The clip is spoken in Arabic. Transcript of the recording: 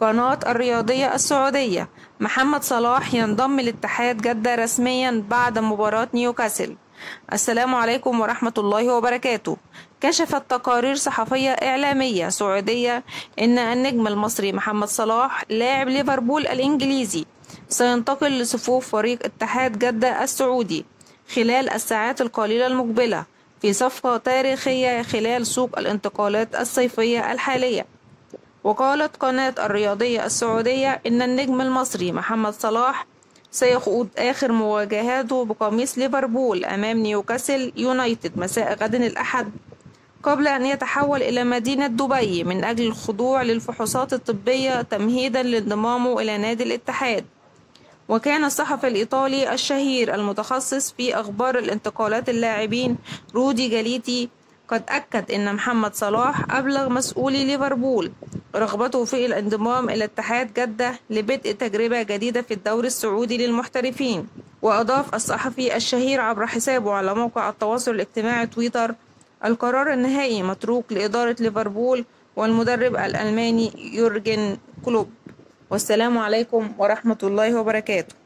قناة الرياضية السعودية. محمد صلاح ينضم لاتحاد جدة رسميا بعد مباراة نيوكاسل. السلام عليكم ورحمة الله وبركاته. كشفت تقارير صحفية إعلامية سعودية إن النجم المصري محمد صلاح لاعب ليفربول الإنجليزي سينتقل لصفوف فريق اتحاد جدة السعودي خلال الساعات القليلة المقبلة، في صفقة تاريخية خلال سوق الانتقالات الصيفية الحالية. وقالت قناة الرياضية السعودية إن النجم المصري محمد صلاح سيخوض آخر مواجهاته بقميص ليفربول أمام نيوكاسل يونايتد مساء غد الأحد، قبل أن يتحول إلى مدينة دبي من أجل الخضوع للفحوصات الطبية تمهيدا لانضمامه إلى نادي الاتحاد. وكان الصحفي الإيطالي الشهير المتخصص في أخبار الانتقالات اللاعبين رودي جاليتي قد أكد أن محمد صلاح أبلغ مسؤولي ليفربول رغبته في الانضمام إلى اتحاد جدة لبدء تجربة جديدة في الدوري السعودي للمحترفين. وأضاف الصحفي الشهير عبر حسابه على موقع التواصل الاجتماعي تويتر: القرار النهائي متروك لإدارة ليفربول والمدرب الألماني يورجن كلوب. والسلام عليكم ورحمة الله وبركاته.